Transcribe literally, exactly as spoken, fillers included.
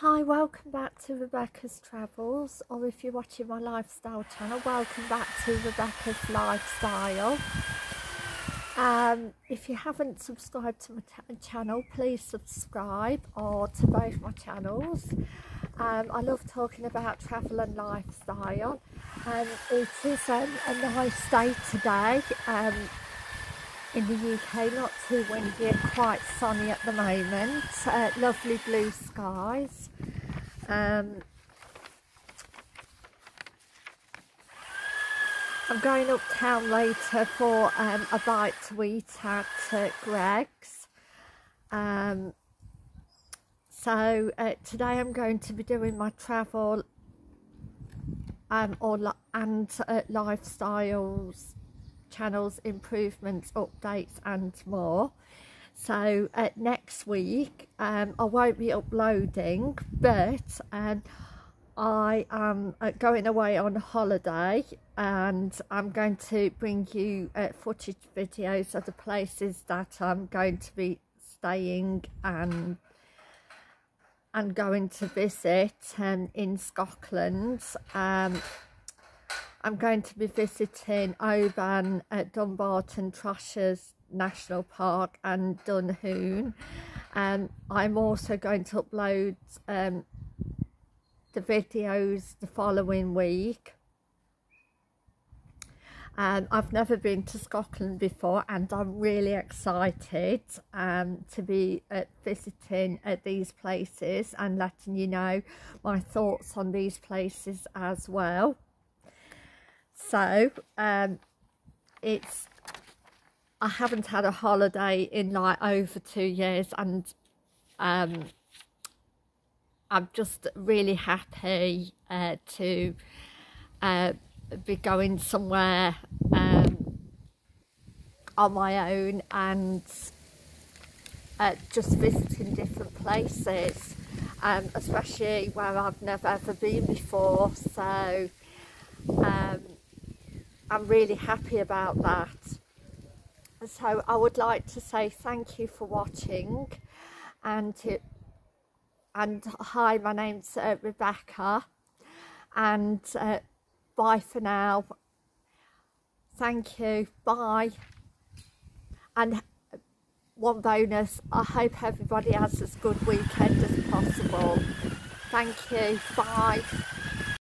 Hi, welcome back to Rebecca's Travels, or if you're watching my lifestyle channel, welcome back to Rebecca's Lifestyle. Um, if you haven't subscribed to my channel, please subscribe, or to both my channels. Um, I love talking about travel and lifestyle, and it is um, a nice day today um, in the U K, not too windy and quite sunny at the moment, uh, lovely blue skies. Um, I'm going uptown later for um, a bite to eat at uh, Greg's. Um, so uh, today I'm going to be doing my travel um, or li and uh, lifestyles, channels, improvements, updates and more. So uh, next week um, I won't be uploading, but um, I am going away on holiday and I'm going to bring you uh, footage videos of the places that I'm going to be staying and and going to visit um, in Scotland. um, I'm going to be visiting Oban, uh, Dumbarton, Trossachs National Park and Dunoon. Um, I'm also going to upload um, the videos the following week. Um, I've never been to Scotland before and I'm really excited um, to be uh, visiting uh, these places and letting you know my thoughts on these places as well. So um it's I haven't had a holiday in like over two years, and um I'm just really happy uh to uh be going somewhere um on my own and uh, just visiting different places, um especially where I've never ever been before. So um I'm really happy about that. So I would like to say thank you for watching, and to, and hi, my name's uh, Rebecca, and uh, bye for now. Thank you, bye. And one bonus, I hope everybody has as good weekend as possible. Thank you, bye.